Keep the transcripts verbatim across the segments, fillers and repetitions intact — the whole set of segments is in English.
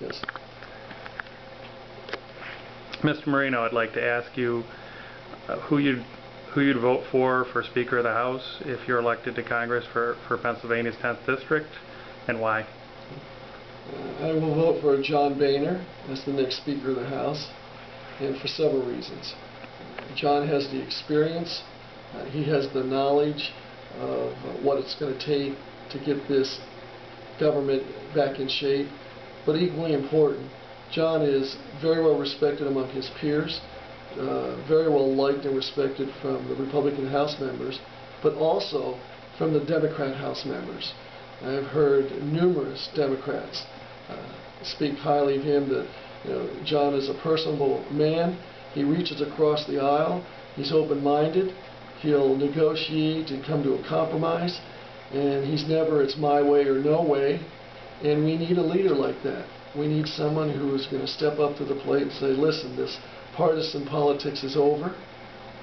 Yes. Mister Marino, I'd like to ask you uh, who you'd who you'd vote for for Speaker of the House if you're elected to Congress for, for Pennsylvania's tenth District, and why? I will vote for John Boehner as the next Speaker of the House, and for several reasons. John has the experience, uh, he has the knowledge of uh, what it's going to take to get this government back in shape, but equally important, John is very well respected among his peers, uh, very well liked and respected from the Republican House members, but also from the Democrat House members. I have heard numerous Democrats uh, speak highly of him, that you know, John is a personable man. He reaches across the aisle. He's open-minded. He'll negotiate and come to a compromise. And he's never, it's my way or no way. And we need a leader like that. We need someone who is going to step up to the plate and say, listen, this partisan politics is over.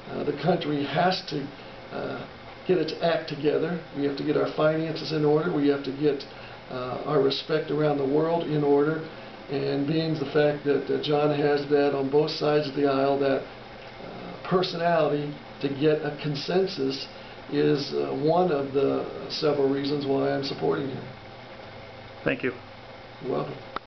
Uh, the country has to uh, get its act together. We have to get our finances in order. We have to get uh, our respect around the world in order. And being the fact that uh, John has that on both sides of the aisle, that uh, personality to get a consensus, is uh, one of the several reasons why I'm supporting him. Thank you. You're welcome.